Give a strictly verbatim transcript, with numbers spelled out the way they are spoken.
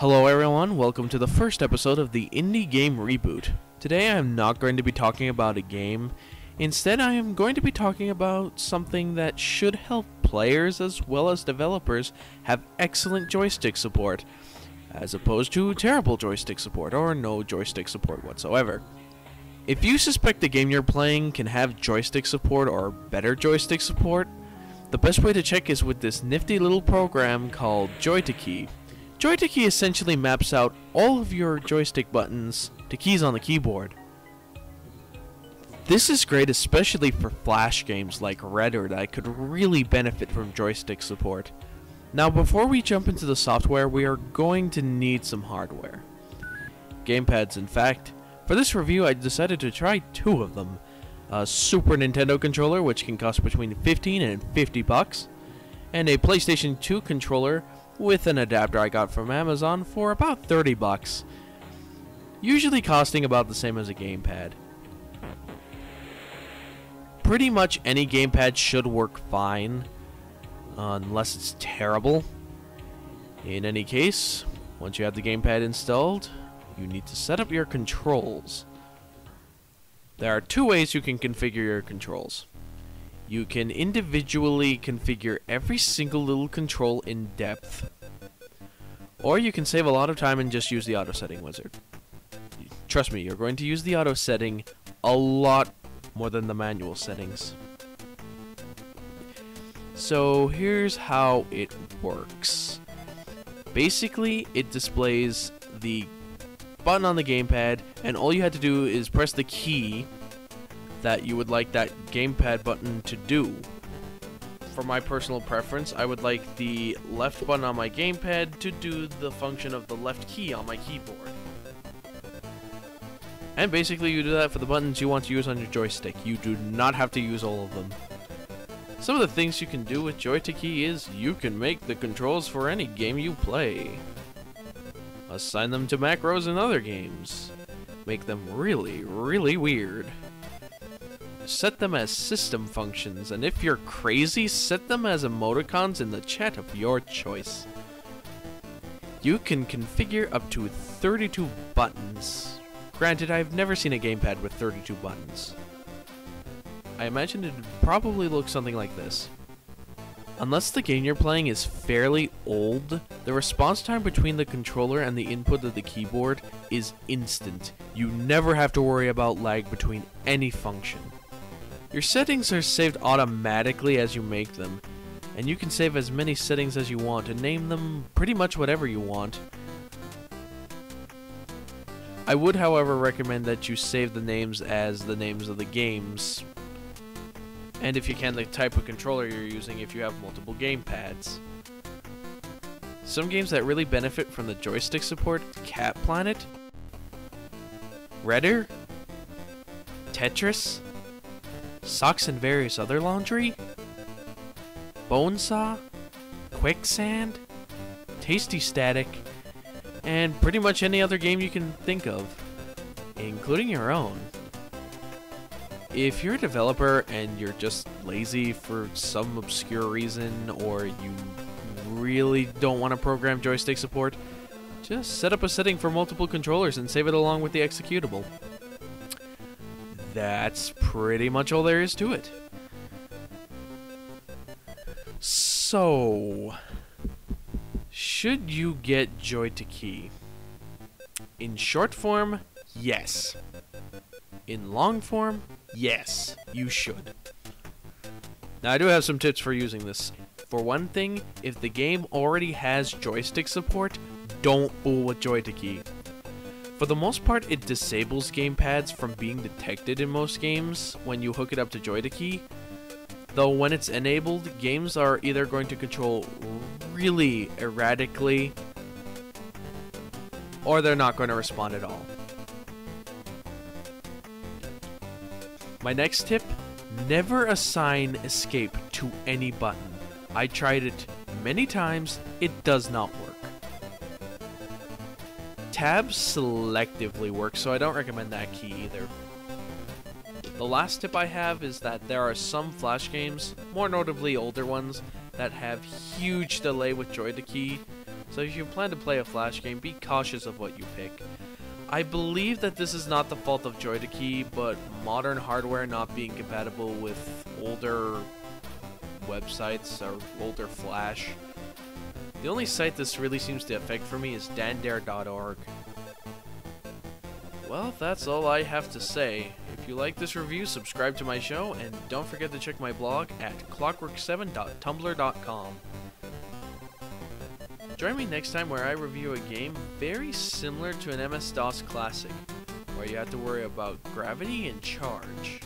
Hello everyone, welcome to the first episode of the Indie Game Reboot. Today I am not going to be talking about a game. Instead, I am going to be talking about something that should help players as well as developers have excellent joystick support, as opposed to terrible joystick support or no joystick support whatsoever. If you suspect the game you're playing can have joystick support or better joystick support, the best way to check is with this nifty little program called JoyToKey. JoyToKey essentially maps out all of your joystick buttons to keys on the keyboard. This is great especially for flash games like Redder that could really benefit from joystick support. Now before we jump into the software, we are going to need some hardware. Gamepads, in fact. For this review, I decided to try two of them. A Super Nintendo controller, which can cost between fifteen and fifty bucks, and a PlayStation two controller with an adapter I got from Amazon for about thirty bucks, usually costing about the same as a gamepad. Pretty much any gamepad should work fine, uh, unless it's terrible. In any case, once you have the gamepad installed, you need to set up your controls. There are two ways you can configure your controls. You can individually configure every single little control in depth, or you can save a lot of time and just use the auto setting wizard. Trust me, you're going to use the auto setting a lot more than the manual settings. So here's how it works. Basically, it displays the button on the gamepad, and all you had to do is press the key that you would like that gamepad button to do. For my personal preference, I would like the left button on my gamepad to do the function of the left key on my keyboard. And basically you do that for the buttons you want to use on your joystick. You do not have to use all of them. Some of the things you can do with JoyToKey is you can make the controls for any game you play. Assign them to macros in other games. Make them really, really weird. Set them as system functions, and if you're crazy, set them as emoticons in the chat of your choice. You can configure up to thirty-two buttons. Granted, I've never seen a gamepad with thirty-two buttons. I imagine it'd probably look something like this. Unless the game you're playing is fairly old, the response time between the controller and the input of the keyboard is instant. You never have to worry about lag between any function. Your settings are saved automatically as you make them, and you can save as many settings as you want and name them pretty much whatever you want. I would, however, recommend that you save the names as the names of the games. And if you can, the type of controller you're using if you have multiple gamepads. Some games that really benefit from the joystick support: Cat Planet, Redder, Tetris, Socks and Various Other Laundry, Bonesaw, Quicksand, Tasty Static, and pretty much any other game you can think of, including your own. If you're a developer and you're just lazy for some obscure reason, or you really don't want to program joystick support, just set up a setting for multiple controllers and save it along with the executable. That's pretty much all there is to it. So, should you get JoyToKey? In short form, yes. In long form, yes, you should. Now I do have some tips for using this. For one thing, if the game already has joystick support, don't fool with JoyToKey. For the most part, it disables gamepads from being detected in most games when you hook it up to JoyToKey. Though when it's enabled, games are either going to control really erratically, or they're not going to respond at all. My next tip, never assign escape to any button. I tried it many times, it does not work. Tabs selectively work, so I don't recommend that key either. The last tip I have is that there are some flash games, more notably older ones, that have huge delay with JoyToKey, So if you plan to play a Flash game, be cautious of what you pick. I believe that this is not the fault of JoyToKey, but modern hardware not being compatible with older websites or older Flash. The only site this really seems to affect for me is Dandare dot org. Well, that's all I have to say. If you like this review, subscribe to my show, and don't forget to check my blog at clockwork seven dot tumblr dot com. Join me next time where I review a game very similar to an M S DOS classic, where you have to worry about gravity and charge.